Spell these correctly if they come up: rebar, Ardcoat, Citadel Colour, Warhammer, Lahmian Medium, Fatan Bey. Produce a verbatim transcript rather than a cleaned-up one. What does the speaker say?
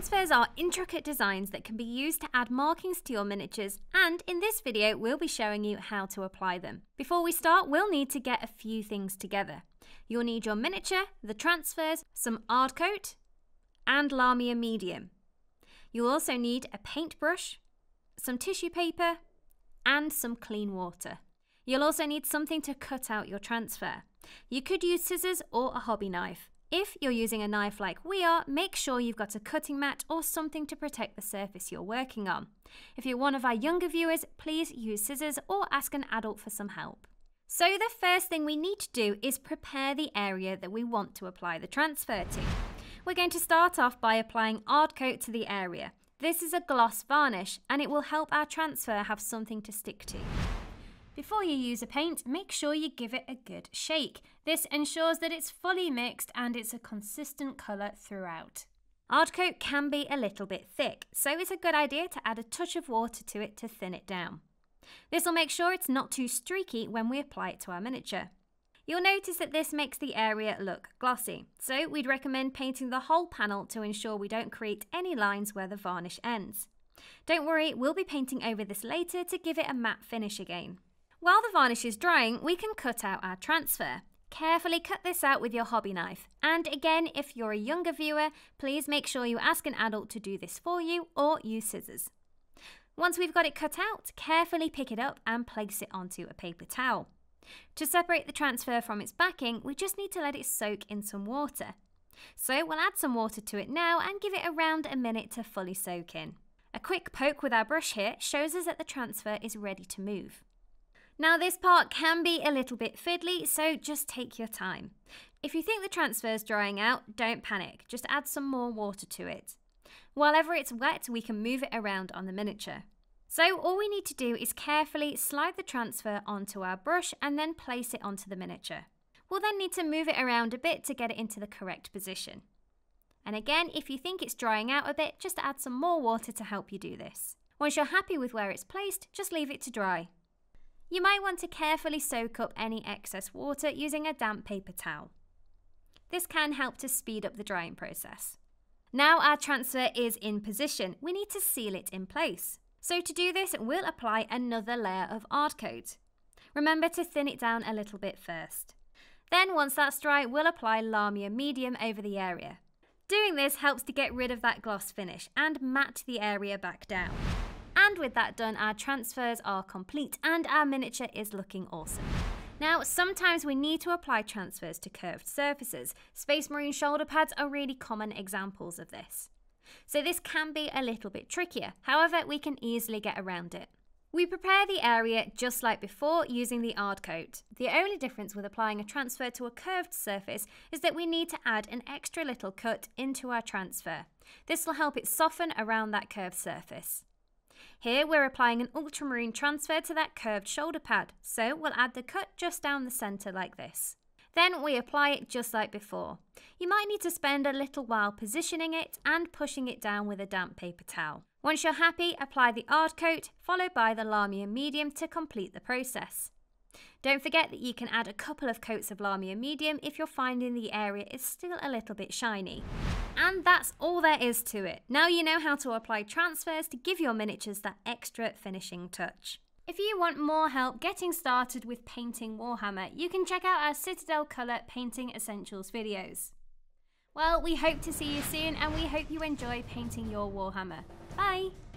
Transfers are intricate designs that can be used to add markings to your miniatures, and in this video we'll be showing you how to apply them. Before we start, we'll need to get a few things together. You'll need your miniature, the transfers, some Ardcoat, and Lahmian Medium. You'll also need a paintbrush, some tissue paper, and some clean water. You'll also need something to cut out your transfer. You could use scissors or a hobby knife. If you're using a knife like we are, make sure you've got a cutting mat or something to protect the surface you're working on. If you're one of our younger viewers, please use scissors or ask an adult for some help. So the first thing we need to do is prepare the area that we want to apply the transfer to. We're going to start off by applying Ardcoat to the area. This is a gloss varnish and it will help our transfer have something to stick to. Before you use a paint, make sure you give it a good shake. This ensures that it's fully mixed and it's a consistent colour throughout. Ardcoat can be a little bit thick, so it's a good idea to add a touch of water to it to thin it down. This will make sure it's not too streaky when we apply it to our miniature. You'll notice that this makes the area look glossy, so we'd recommend painting the whole panel to ensure we don't create any lines where the varnish ends. Don't worry, we'll be painting over this later to give it a matte finish again. While the varnish is drying, we can cut out our transfer. Carefully cut this out with your hobby knife. And again, if you're a younger viewer, please make sure you ask an adult to do this for you or use scissors. Once we've got it cut out, carefully pick it up and place it onto a paper towel. To separate the transfer from its backing, we just need to let it soak in some water. So we'll add some water to it now and give it around a minute to fully soak in. A quick poke with our brush here shows us that the transfer is ready to move. Now this part can be a little bit fiddly, so just take your time. If you think the transfer's drying out, don't panic, just add some more water to it. Whenever it's wet, we can move it around on the miniature. So all we need to do is carefully slide the transfer onto our brush and then place it onto the miniature. We'll then need to move it around a bit to get it into the correct position. And again, if you think it's drying out a bit, just add some more water to help you do this. Once you're happy with where it's placed, just leave it to dry. You might want to carefully soak up any excess water using a damp paper towel. This can help to speed up the drying process. Now our transfer is in position, we need to seal it in place. So to do this, we'll apply another layer of Ardcoat. Remember to thin it down a little bit first. Then once that's dry, we'll apply Lahmian Medium over the area. Doing this helps to get rid of that gloss finish and matte the area back down. And with that done, our transfers are complete and our miniature is looking awesome. Now, sometimes we need to apply transfers to curved surfaces. Space Marine shoulder pads are really common examples of this. So this can be a little bit trickier. However, we can easily get around it. We prepare the area just like before using the Ardcoat. The only difference with applying a transfer to a curved surface is that we need to add an extra little cut into our transfer. This will help it soften around that curved surface. Here we're applying an ultramarine transfer to that curved shoulder pad, so we'll add the cut just down the centre like this. Then we apply it just like before. You might need to spend a little while positioning it and pushing it down with a damp paper towel. Once you're happy, apply the Ardcoat, followed by the Lahmian Medium to complete the process. Don't forget that you can add a couple of coats of Lahmian Medium if you're finding the area is still a little bit shiny. And that's all there is to it. Now you know how to apply transfers to give your miniatures that extra finishing touch. If you want more help getting started with painting Warhammer, you can check out our Citadel Colour Painting Essentials videos. Well, we hope to see you soon and we hope you enjoy painting your Warhammer. Bye!